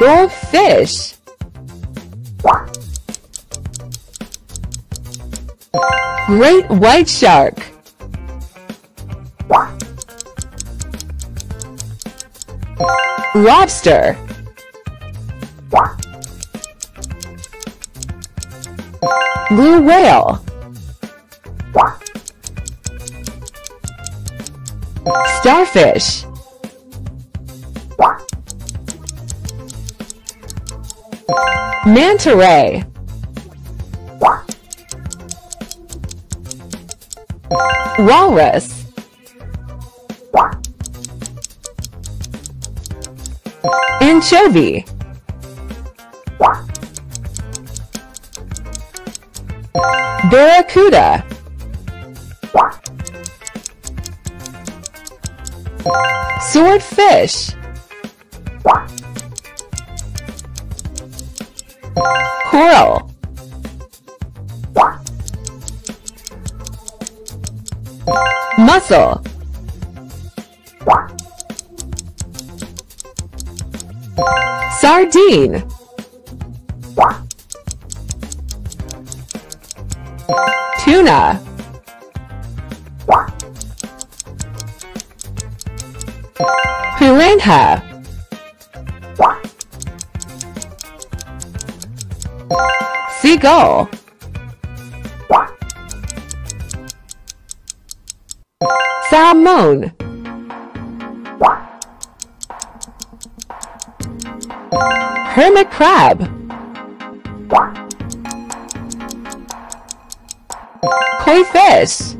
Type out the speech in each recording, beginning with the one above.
Goldfish. Great white shark. Lobster. Blue whale. Starfish. Manta ray. Walrus. Anchovy. Barracuda. Swordfish. Coral. Mussel. Sardine. Tuna. Piranha. Seagull. Salmon. Hermit crab. Koi fish.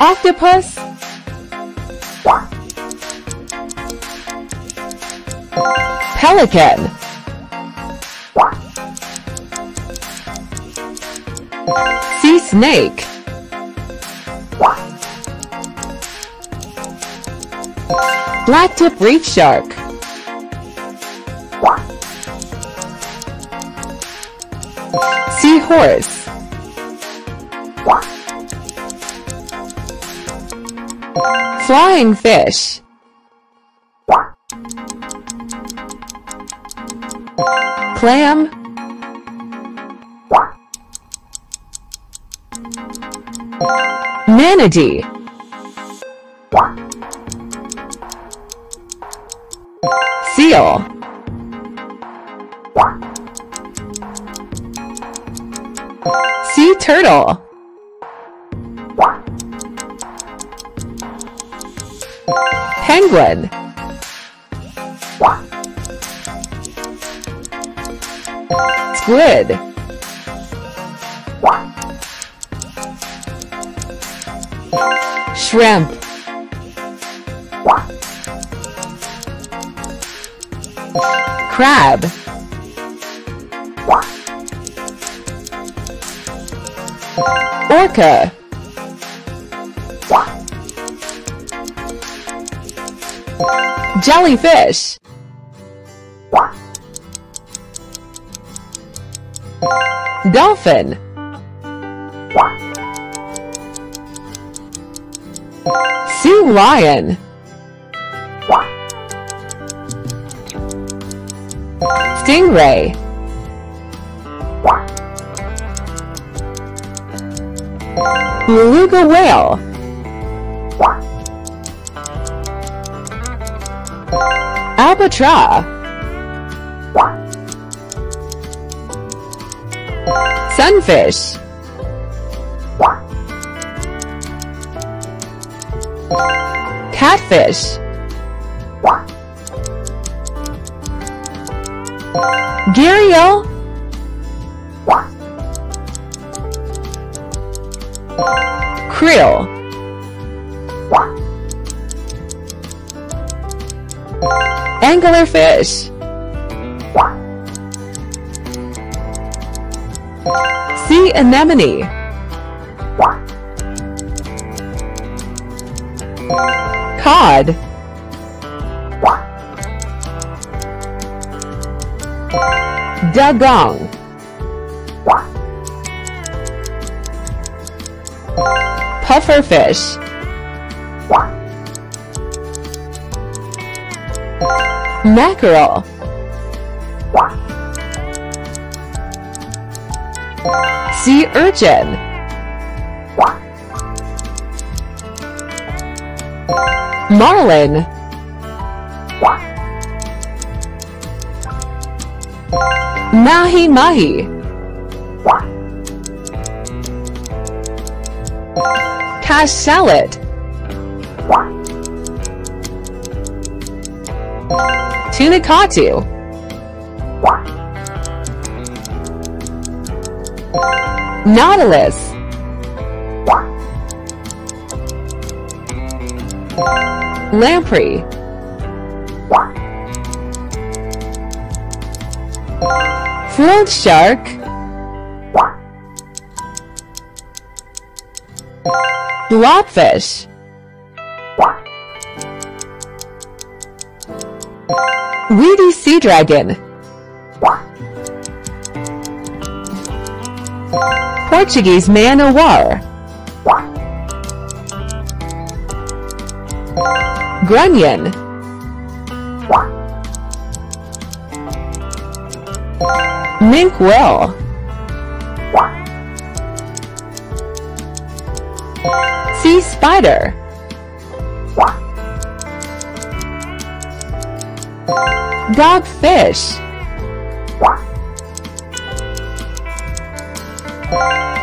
Octopus. Pelican. Sea snake. Blacktip reef shark. Seahorse. Flying fish. Clam. Manatee. Seal. Sea turtle. Penguin. Squid. Shrimp. Crab. Orca. Jellyfish. Dolphin. Sea lion. Stingray. Beluga whale. Albatross. Sunfish. Catfish. Gharial. Krill. Anglerfish. Sea anemone. Cod. Dugong. Pufferfish. Mackerel. Sea urchin. Marlin. Mahi-mahi. Cash salad. Tunicatu. Nautilus. Lamprey. Float shark. Blobfish. Weedy sea dragon. Portuguese man-o-war. Grunion. Mink whale. Sea spider. Dogfish.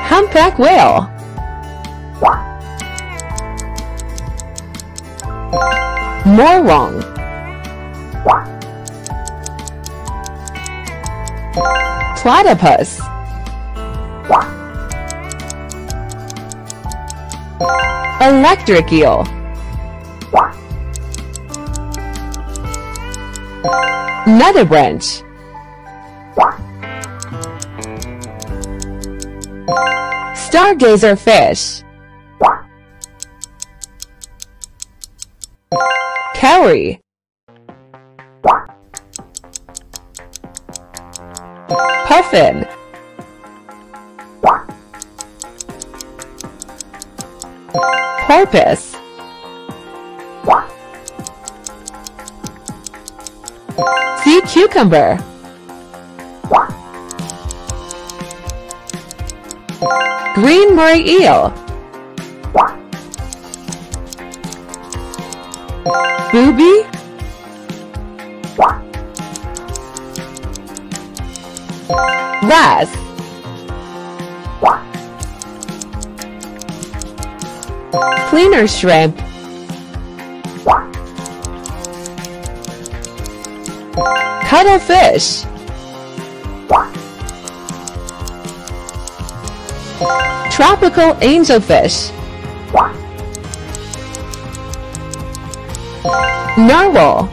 Humpback whale. Morwong. Platypus. Electric eel. Nether branch. Stargazer fish. Cowrie. Puffin. Porpoise. Sea cucumber. Green Murray eel. Booby. Ras. Cleaner shrimp. Cuttlefish. Tropical angelfish. Narwhal.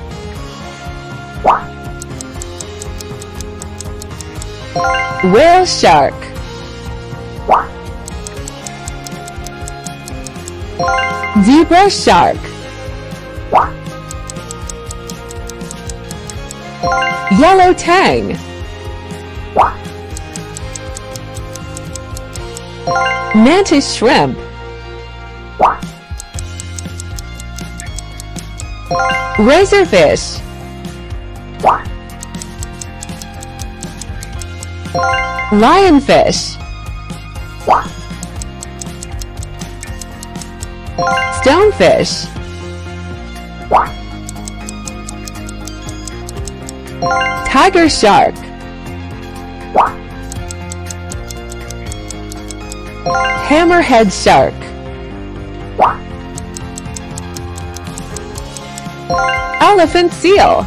Whale shark. Zebra shark. Yellow tang. Mantis shrimp. Razorfish. Lionfish. Stonefish. Tiger shark. Hammerhead shark. Elephant seal.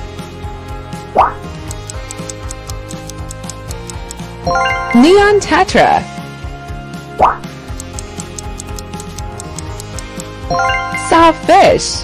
Neon tetra. Sawfish.